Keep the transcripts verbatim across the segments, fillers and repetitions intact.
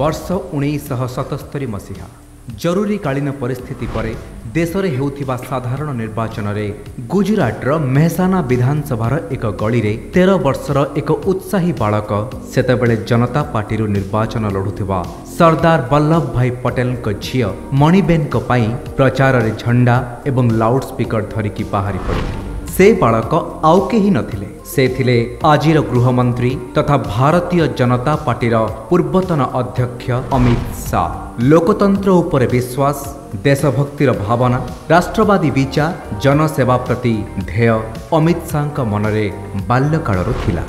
वर्ष उन्नीस सौ सतहत्तर मसीहा जरूरीकालीन परिस्थिति परे देश में होता साधारण निर्वाचन में गुजरातर मेहसाना विधानसभार एक गली रे तेरह वर्षर एक उत्साही बालक सेतेबेले जनता पार्टी निर्वाचन लड़ुवा सरदार वल्लभ भाई पटेल झी मणिबेन प्रचार रे झंडा एवं लाउडस्पीकर धरिकी बाहरी पड़े। से बालक आउ केही नथिले, से थिले आजिर गृहमंत्री तथा भारतीय जनता पार्टीर पूर्वतन अध्यक्ष अमित शाह। लोकतंत्र उपरे विश्वास, देशभक्तिर भावना, राष्ट्रवादी विचार, जनसेवा प्रति ध्येय अमित शाह मनरे बाल्यकालर थिला।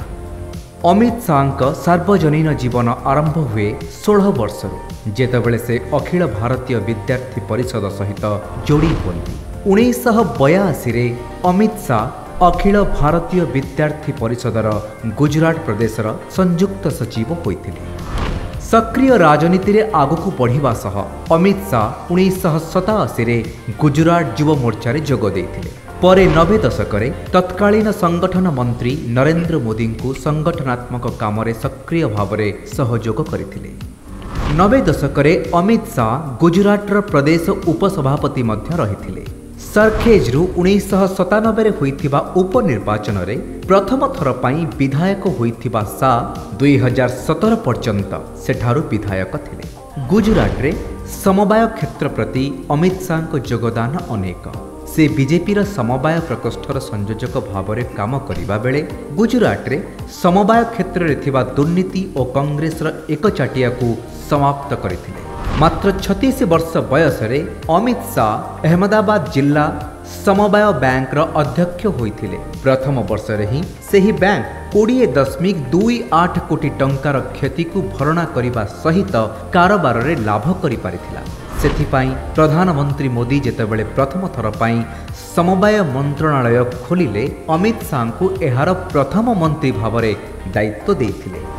अमित शाह सार्वजनीन जीवन आरंभ हुए सोलह वर्षरु, जेतेबेले से अखिल भारतीय विद्यार्थी परिषद सहित जोड़ी हुअन्ति। उन्नीस सौ बयासी रे अमित शाह अखिल भारतीय विद्यार्थी परिषदर गुजरात प्रदेशर संयुक्त सचिव होइथिले। सक्रिय राजनीति रे आगकु बढ़िबा सह अमित शाह उन्नीस सौ सतासी रे गुजरात युव मोर्चा रे जोग देइथिले। परे नबे दशक रे तत्कालीन संगठन मंत्री नरेंद्र मोदी को संगठनात्मक काम रे सक्रिय भाव रे सहयोग करिथिले। नबे दशक रे अमित शाह गुजरातर प्रदेश उपसभापति मध्य रहिथिले। सरखेजरू उन्नीस सौ सतानबे होता उपनिर्वाचन में प्रथम थर पर विधायक होता शाह दुई हजार सतर पर्यंत सेठारू विधायक थिले। गुजरात रे समवाय क्षेत्र प्रति अमित शाह योगदान अनेक। से बीजेपी रा समवाय प्रकोष्ठर संयोजक भाव में काम करिबा बेले गुजरात रे समवाय क्षेत्र रे थिबा दुर्नीति और कांग्रेस रा एकचाटिया को समाप्त करिथिले। मात्र छत्तीस वर्ष बयस रे अमित शाह अहमदाबाद जिला समवाय बैंक रा अध्यक्ष होइथिले। प्रथम वर्ष रे ही सेही बैंक कोड़े दशमिक दुई आठ कोटी टंका रा क्षति को भरणा करिबा सहित कारोबार रे लाभ करि पारिथिला। सेथिपाई प्रधानमंत्री मोदी जेतेबेले प्रथम थर पर समवाय मंत्रणालय खोलिले अमित शाह को एहार प्रथम मंत्री भाव में दायित्व देइथिले।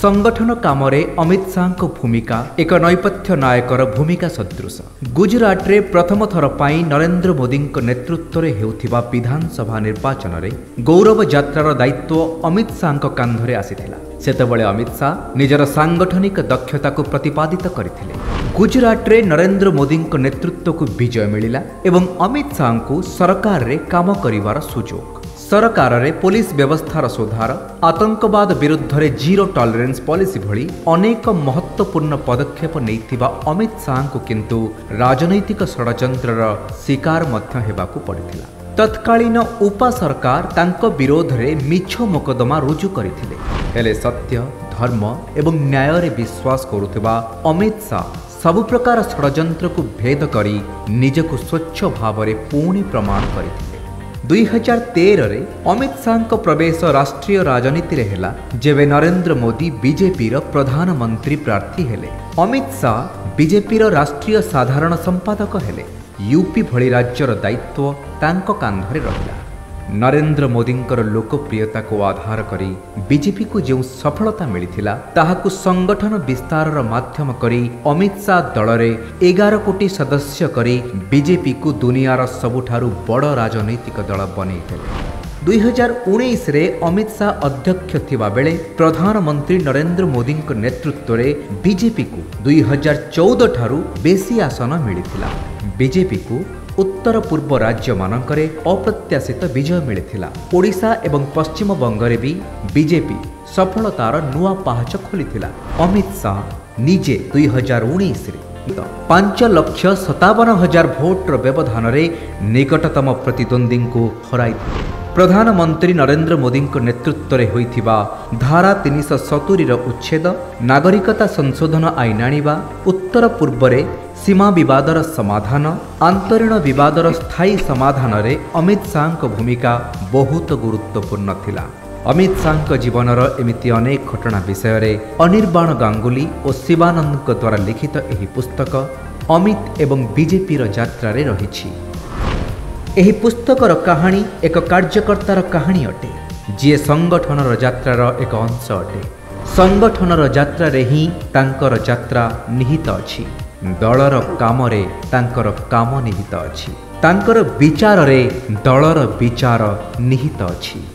संगठन कामरे अमित शाह भूमिका एक नैपथ्य नायकर भूमिका सदृश। गुजरात रे प्रथम थर पर नरेंद्र मोदी नेतृत्व में होता विधानसभा निर्वाचन में गौरव यात्रार दायित्व अमित शाह कांधरे आसीथिला। सेतेबेले अमित शाह निजर सांगठनिक दक्षता को प्रतिपादित करथिले। गुजरात रे नरेंद्र मोदी नेतृत्व को विजय मिलिला एवं अमित शाह को सरकार रे काम करिवार सुयोग। सरकार रे पुलिस व्यवस्थार सुधार, आतंकवाद विरुद्ध रे जीरो टॉलरेंस पॉलिसी भली अनेक महत्वपूर्ण पदक्षेप नैथिबा अमित शाह को किंतु राजनैतिक षडयंत्रर शिकार मध्य हेबाकु पड़िथिला। तत्कालीन उपा सरकार तांको विरोध रे मिछो मोकदमा रुजु करिथिले, हेले सत्य, धर्म एवं न्याय रे विश्वास करुथिबा अमित शाह सबु प्रकार षडयंत्र को भेद करी निजकु स्वच्छ भाव रे पूर्ण प्रमाण करिथिले। दुई हजार तेरह रे अमित शाह प्रवेश राष्ट्रीय राजनीति रे हेला, जेबे नरेंद्र मोदी बीजेपी रो प्रधानमंत्री प्रार्थी हेले। अमित शाह बीजेपी रो राष्ट्रीय साधारण संपादक हेले। यूपी भली राज्यर दायित्व तांको कांधरे रहिला। नरेंद्र मोदींकर लोकप्रियता को आधार करी बीजेपी को जो सफलता मिलिथिला ताहाकु संगठन विस्तारर माध्यम करी अमित शाह दलरे एगार कोटी सदस्य करी बीजेपी को दुनियार सबुठारु बड़ राजनैतिक दल बनैथिले। दुई हजार उन्नीस रे अमित शाह अध्यक्ष थिबा बेले प्रधानमंत्री नरेंद्र मोदी नेतृत्व में बीजेपी को दुई हजार चौदह ठारू बेसी आसन मिलिथिला। बीजेपी को उत्तर पूर्व राज्य मानकरे अप्रत्याशित विजय मिलिथिला। ओडिशा एवं पश्चिम बंगरे भी बीजेपी सफलतार नुआ पहाच खोलिथिला। अमित शाह निजे दुई हजार उन्नीस पांच लक्ष सतावन हजार भोटर व्यवधान निकटतम प्रतिद्वंदी को हराइथिले। प्रधानमंत्री नरेंद्र मोदी नेतृत्व में होता धारा तीन सौ सतुरी उच्छेद, नागरिकता संशोधन आईन आनिबा, उत्तर पूर्व रे सीमा विवादर समाधान, आंतरीण विवादर स्थायी समाधान रे अमित शाह भूमिका बहुत गुरुत्वपूर्ण थिला। अमित शाह जीवनर एमिति अनेक घटना विषय में अनिर्बाण गांगुली और शिवानंद द्वारा लिखित यह पुस्तक अमित एवं बीजेपी यात्रा रे रही। एही पुस्तकर कहानी एक कार्यकर्तार कहानी अटे, जी संगठन यात्रार एक अंश अटे। संगठन यात्रा रे ही तांकर यात्रा निहित अछि, दलर काम रे तांकर काम निहित अछि, तांकर विचार रे दलर विचार निहित अछि।